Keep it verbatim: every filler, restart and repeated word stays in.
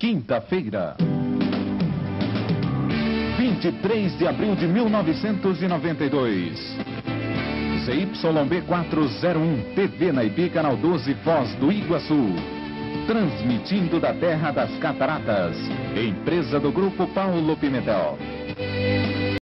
quinta-feira, vinte e três de abril de mil novecentos e noventa e dois. Z Y B quatrocentos e um, T V Naipi, Canal doze, Foz do Iguaçu. Transmitindo da Terra das Cataratas. Empresa do Grupo Paulo Pimentel.